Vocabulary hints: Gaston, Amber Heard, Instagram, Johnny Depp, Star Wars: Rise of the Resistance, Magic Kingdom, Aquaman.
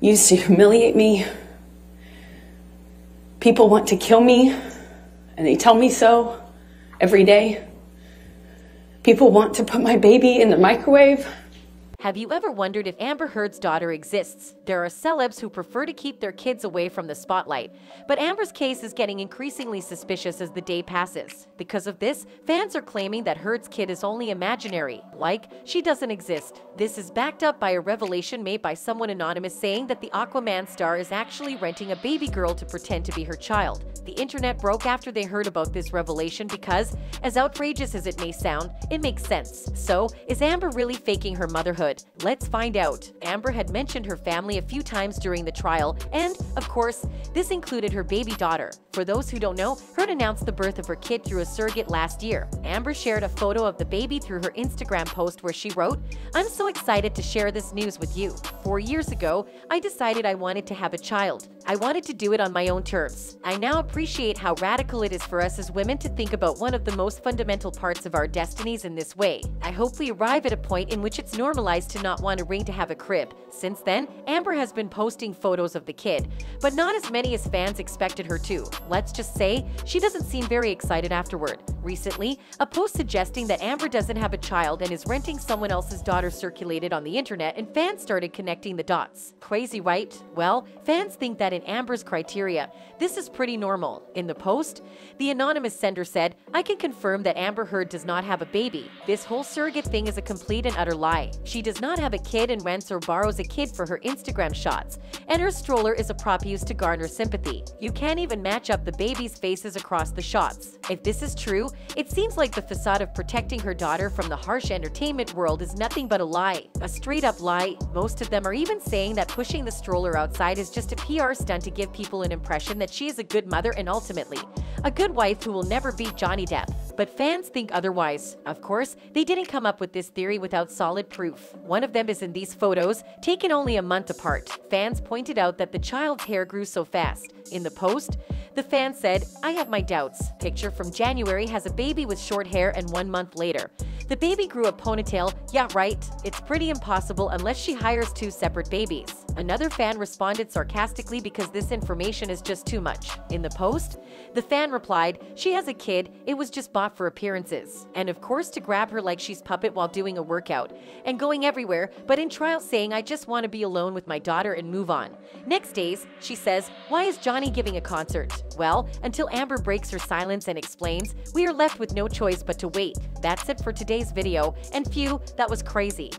Used to humiliate me. People want to kill me, and they tell me so every day. People want to put my baby in the microwave. Have you ever wondered if Amber Heard's daughter exists? There are celebs who prefer to keep their kids away from the spotlight. But Amber's case is getting increasingly suspicious as the day passes. Because of this, fans are claiming that Heard's kid is only imaginary, like she doesn't exist. This is backed up by a revelation made by someone anonymous saying that the Aquaman star is actually renting a baby girl to pretend to be her child. The internet broke after they heard about this revelation because, as outrageous as it may sound, it makes sense. So, is Amber really faking her motherhood? Let's find out. Amber had mentioned her family a few times during the trial, and, of course, this included her baby daughter. For those who don't know, Heard announced the birth of her kid through a surrogate last year. Amber shared a photo of the baby through her Instagram post where she wrote, "I'm so excited to share this news with you. 4 years ago, I decided I wanted to have a child. I wanted to do it on my own terms. I now appreciate how radical it is for us as women to think about one of the most fundamental parts of our destinies in this way. I hope we arrive at a point in which it's normalized to not want a ring to have a crib." Since then, Amber has been posting photos of the kid, but not as many as fans expected her to. Let's just say, she doesn't seem very excited afterward. Recently, a post suggesting that Amber doesn't have a child and is renting someone else's daughter circulated on the internet, and fans started connecting the dots. Crazy, right? Well, fans think that in Amber's criteria, this is pretty normal. In the post, the anonymous sender said, "I can confirm that Amber Heard does not have a baby. This whole surrogate thing is a complete and utter lie. She does not have a kid and rents or borrows a kid for her Instagram shots, and her stroller is a prop used to garner sympathy. You can't even match up the baby's faces across the shots." If this is true, it seems like the facade of protecting her daughter from the harsh entertainment world is nothing but a lie, a straight-up lie. Most of them are even saying that pushing the stroller outside is just a PR stunt to give people an impression that she is a good mother and ultimately a good wife who will never beat Johnny Depp. But fans think otherwise. Of course, they didn't come up with this theory without solid proof. One of them is in these photos, taken only a month apart. Fans pointed out that the child's hair grew so fast. In the post, the fan said, "I have my doubts. Picture from January has a baby with short hair, and 1 month later, the baby grew a ponytail. Yeah, right. It's pretty impossible unless she hires 2 separate babies." Another fan responded sarcastically because this information is just too much. In the post, the fan replied, "She has a kid. It was just bought for appearances. And of course to grab her like she's puppet while doing a workout and going everywhere, but in trial saying, 'I just want to be alone with my daughter and move on.'" Next days, she says, "Why is Johnny giving a concert?" Well, until Amber breaks her silence and explains, we are left with no choice but to wait. That's it for today's video, and phew, that was crazy.